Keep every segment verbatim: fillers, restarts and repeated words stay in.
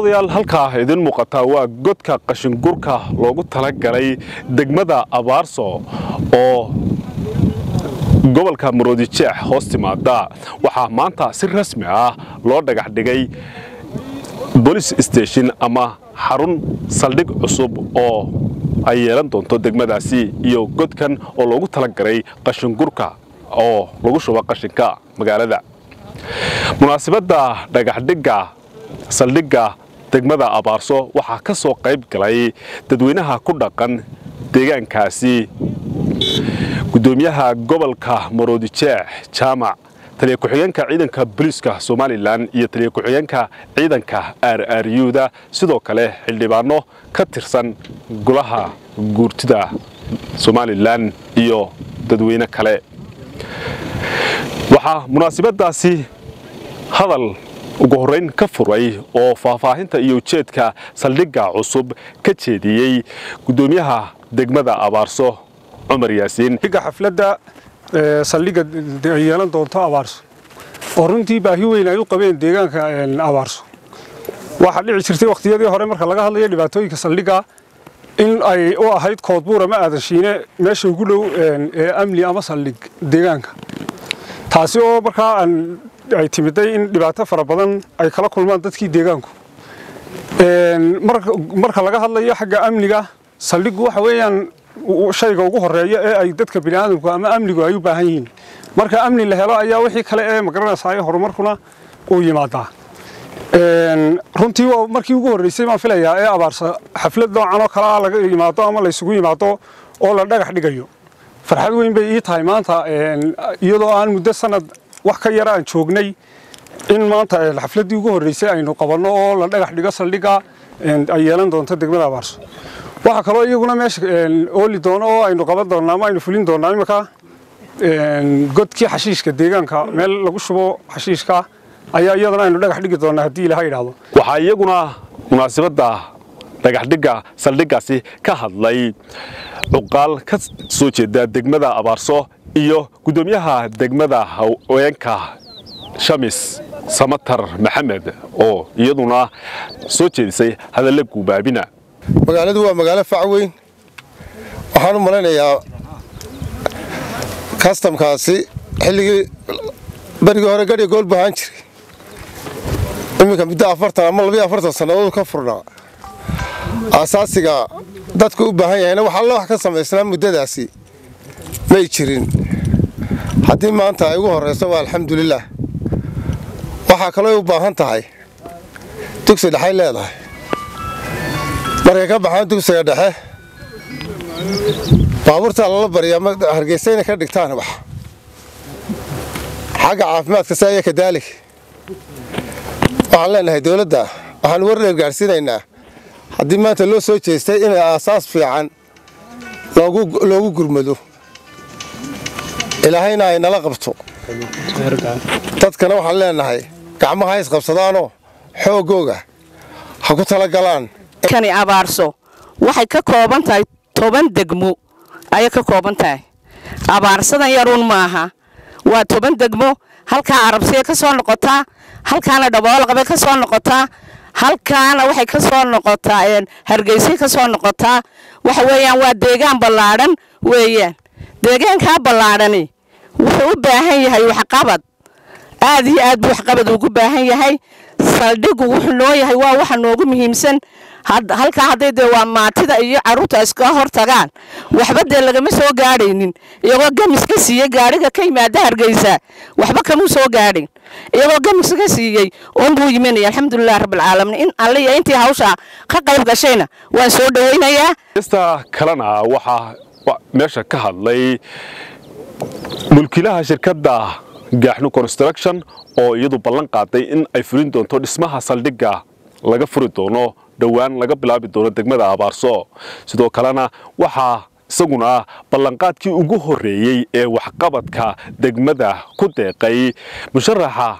daawadyaal halka idin muuqata waa godka qashin gurka loogu tala galay degmada Abaarso oo gobolka Maroodi Jeex hoostimaada waxa maanta si rasmi ah loo dhagax dhigay police station ama xarun saldhig cusub oo ay yeelan doonto degmadaasi iyo godkan oo loogu tala galay qashin gurka oo lagu shubo qashinka magaalada munaasabada dhagax dhigga saldhigga degmada Abaarso waxa ka soo qayb galay dadweynaha ku dhaqan deegaankaasi gudoomiyaha gobolka Maroodi Jeex Jaamac taliye ku xigeenka ciidanka booliska Somaliland iyo taliye ku xigeenka ciidanka R R U da sidoo kale xildhibaano ka tirsan golaha guurtida Somaliland iyo dadweyne kale waxa munaasabadaasi hadal ugu horeyn ka furay oo faafahinta iyo jeedka saldhigga cusub ka jeediyay gudoomiyaha degmada Abaarso عمر ياسين هيك حفلة صليقة يالان دونتا أبارس ورنتي باهيوين أيو قبيل ديجان كأبارس واحد اللي عشرتي وقت يدي هرمر خلاها اللي اللي باتوي كصليقة إن أي أو هيد كوتبورة ما أدرشينه ماشي يقولوا أملي أما صليق ديجان تاسيو بركا أن أي تمدي إن اللي باتها فربضن أي خلا كل ما تدكي ديجانكو مر مر خلاها اللي هي حاجة أملية صليق وحويان وشيء وجوه الرجاء أيدتك بلادك وما أملك أيوب هين مرك أمني اللي هلا أيوه حيك هلا مقرنا صحيح هرمركنا ويماتا رنتي ومرك وجوه الرسيم في الأيام أبارس حفلة ده عنا خلا يماتا ما ليسوي يماتا ولا ده حد جيو فرحلوين بيجي تايمان تا يلا أنا مدة سنة وحكي يران شوقني إن ما تا الحفلة دي وجوه الرسيم إنه قبلنا ولا ده حد جالس اللقى أيام ده نتدق من أبارس waxa kale oo iyaguna meesha ooli doono oo aynu qaban doonaa ama aynu fulin doonaa imika een godkii xashiishka deegaanka meel lagu shubo xashiishka ayaa iyadana aynu dhagax dhigi doonaa hadii Ilaahay yiraahdo waxa iyaguna munaasabada dhagax dhigga saldhiggaasi ka hadlay duqaal ka soo jeeda degmada Abaarso iyo gudoomiyaha degmada haweenka Shamis Samatar Maxamed oo iyaduna soo jeedisay hadallo guubaabina magaaladu waa magaalo faacweyn waxaan u maleynayaa custom kaasi xilligii bariga hore gadi gool baahan jiray imika muddo afartan ama laba iyo afartan sanadood ka furnaa asaasiga dadku u baahan yahay waxa la wax ka sameysnaa muddadaasi may jirin hadii maanta ay ugu horeyso waa alxamdulillah waxa kale u baahan tahay dugsi dhaxay leedahay marka baahan dugsiga dhexe baaburta la bariya ma hargeysayna ka dhigtaan wax xaga caafimaadka saaya ka dalig waxaan leenahay dawladda waxaan warleeb gaarsiinaynaa hadii maanta loo soo jeestay in aasaas fiican loogu loogu gurmado ilaahayna ay nala qabto dadkana waxaan leenahay gacmaha is qabsadaano xoogooga ha ku tala galaan كاني أبارسو واحد ككوبان تاي توبان دجمو أيه ككوبان تاي أبارسنا يرون معها وتوبان دجمو هل كان عرب سيا كسر نقطة هل كان دبال قبل كسر نقطة هل كان واحد كسر نقطة يعني هرجسي كسر نقطة وحويان وديجان بلادن ويان ديجان كابلادني وحبهاي هاي وحقبض هذه أدب وحقبض وجبهاي هاي صدق وحنوي هاي وحنوج مهمسن هاد هالك هذا دوا معتدا إيه عروت أسكار تجان وحبد اللجمس هو جارين يوقع مسكسي جارك كي ما ده رجيزة وحبك مو سو جارين يوقع مسكسي أندو يمني الحمد لله رب العالمين إن علي أنتي هوشة خقيب قشينا وسود وين يا استا كلنا وح ماشى كهالله ملكيها شركة ده جاحنو كونستراكشن أو يدو بلن قاطي إن أيفرين دون تود اسمها صلدقة لقى فريدونو دوان لقى بلابي دون دقمة أبارسو سدو كلانا وحا سجونا بلن قاطي وجوه ريي وحقبت كا دقمة كده قي مشرحة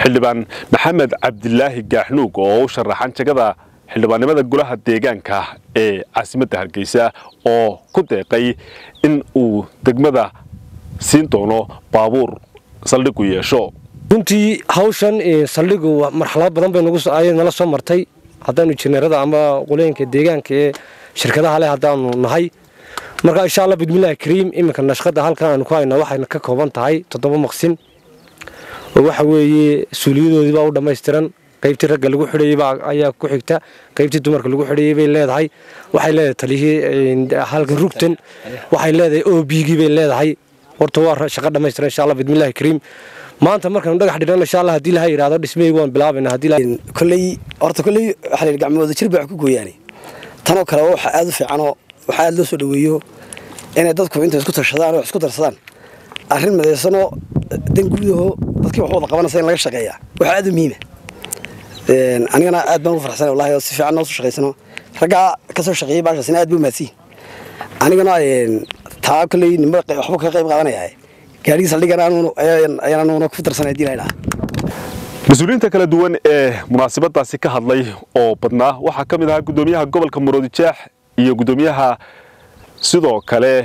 حلبان محمد عبد الله جاحنو جو شرحان كذا حلبان ماذا جلها الدجان كا عاصمة هرقيسة أو كده قي إن أو دقمة سينتونو بابور صلقوا يا شو runtii hawshan ee saldhigu marxalad badan bay nagu soo aayeen nala soo martay hadaan injineerada ama quleenka deegaanka ee shirkadaha leh hadaan nahay marka insha Allah bismillah kariim imika nashqada halkaan ku hayna waxayna ka kooban tahay toddoba maqsin oo waxa weeye suuliyadoodii baa u dhameystiran qaybtii ragga lagu xidhay baa ayaa ku xigta qaybtii dumarka lagu xidhay bay leedahay waxay leedahay talihii halka rugtan waxay leedahay O B G bay leedahay horta waa shaqo dhameystiran insha Allah bismillah kariim maanta markaan dhagax dhigano insha Allah hadii la hayraado dhismeeyay waan bilaabaynaa hadii la kulay horta kulay xalil gacmooda jirbaa ku gooyaan tan oo kale waxa aad u fiican oo waxa aad loo soo dhaweeyo in dadku inta isku tashadaan oo isku darsadaan arrin madaysan oo dan gudaho dadkii wax wada qabanaysa in laga shaqeeyo waxa aad muhiim ah ee anigana aad baan u faraxsan wallahi oo si fiican oo soo shaqeysano raga ka soo shaqeeyay baashan aad buu maasi anigana ee taaqlay nimba waxba ka qayb qaadanayaa gaariga saldhigan aanu ayaan aanu ku darsanay dilayna مسؤولين كلا دوان مناسبات تاسك هذلي أو بدنا وحكم إذا قدوميها قبل كمرودي جاح يقدوميها سدوا كله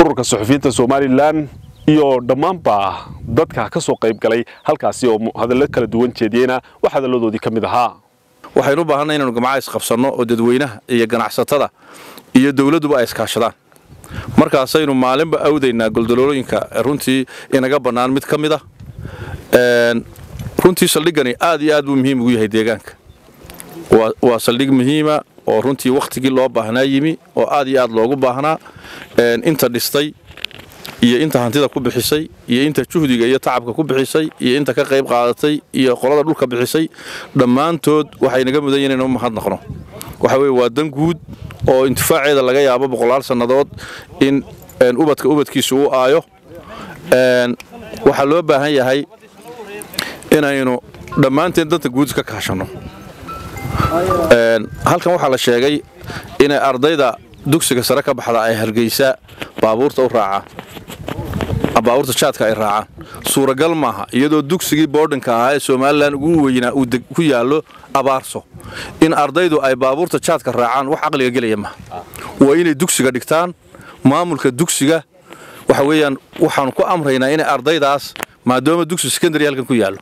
أورك الصحفيين الصومالي لان يو دمام با ضدك كسوق قريب كله هل كاسيو هذا اللي كلا دوان تجدينا وهذا اللي دودي كم ذها وحيروبها هنا الجماعة يسخفصنا وددوينه يجنع سطرة يدولد وأيسكاشران مركز أينو معلم بأودينا قلدلولين كرنتي إنك بنان متكمدة runtii saldhigani aad iyo aad muhiim ugu yahay deegaanka waa saldhig muhiim ah oo runtii waqtigii loo baahnaa yimi oo aad iyo aad loogu baahnaa inta dhistay iyo inta hantida ku bixisay iyo inta juhdiga iyo tacabka ku bixisay iyo inta ka qayb qaadatay iyo qolada dhulka bixisay dhamaantood waxay naga mudan yihiin inuu mahad naqno waxa weey waa dan guud oo intifaaceeda laga yaabo boqolaal sanadood in ubadka ubadkiisu uu aayo waxaa loo baahan yahay inaynu dhamaanteen dadka guud ka kaashano ee halkan waxa la sheegay in ardayda dugsiga sare ka baxda ay hargeysa baabuurta u raaca baabuurta jadka ay raaca suuragal maaha iyadoo dugsigii boardinka ah Soomaaliland ugu weynaa uu ku yaalo abaarso in ardaydu ay baabuurta jadka raacaan wax aqliga galaya ma waa inay dugsiga dhigtaan maamulka dugsiga waxa weeyaan waxaan ku amraynaa in ardaydaas maadaama dugsiga secondary halkan ku yaalo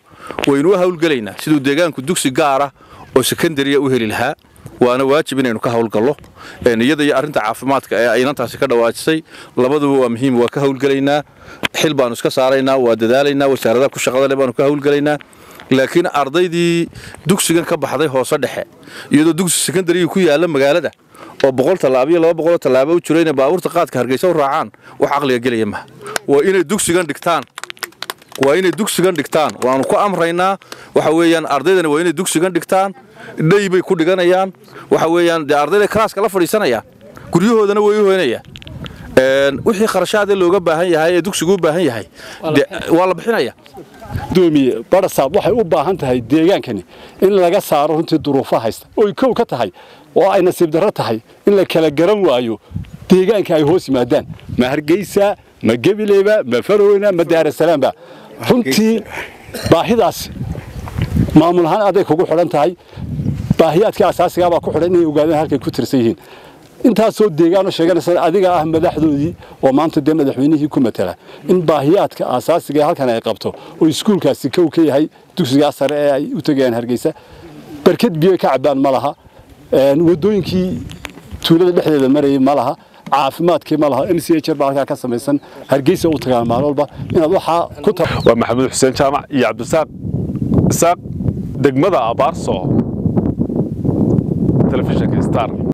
waynu hawl galeynaa sidoo deegaanku dugsi gaar ah oo secondary u heli lahaa waana waajib inaynu ka hawl galo ee iyada iyo arinta caafimaadka ee aynantaasi ka dhawaajisay labaduba waa muhiim waa ka hawl galeynaa xil baanu iska saaraynaa waa dadaalaynaa wasaaradda ku shaqada leh baanu ka hawl galeynaa laakiin ardaydii dugsigan ka baxday hoos dhexe iyadoo dugsi secondary ku yaala magaalada oo boqol iyo laba boqol talaabo u jirayna baabuurta qaadka Hargeysa u raacaan wax aqliga galaya ma waa inay dugsigan dhigtaan waa inay dugsigan dhigtaan waanu ku amraynaa waxa weeyaan ardaydana waa inay dugsigan dhigtaan dhay bay ku dhiganayaan waxa weeyaan ardayda class kala fadhiisanaya guriyahoodana way u heenaya een wixii kharashaada looga baahan yahay ee dugsigu u baahan yahay waa la bixinaya doomiye barasaad waxay u baahan tahay deegaankani in laga saaro runtii duruufaha haysta oo koow ka tahay oo ay nasiib darro tahay in la kala garan waayo deegaanka ay hoos yimaadaan ma Hargeysa ma Gabileyba ma Faroona ma Daar Salaam ba runtii baahidaas maamul ahaan aad ay kugu xidhan tahay baahiyaadka asaasiga ah ku xidhan inay ogaadaan halka ay ku tirsan yihiin inta soo deegaano sheeganaysan adiga ah madaxdoodii oo maanta de madaxweynihii ku matala in baahiyaadka asaasiga ah halkan ay qabto oo iskuulkaasi ka u yahay dugsiga sare ee ay u tageen Hargeysa barkad biyo ka cabaan malaha ee wadooyinkii tuulada dhexdeeda maray malaha caafimaadkii malaha in si jeer baalka ka sameeysan Hargeysa u tagaan maalolba inaad waxa ku tar waa Maxamed Xuseen Jaamac iyo Cabdusaq Saq degmada Abaarso telefishinka Star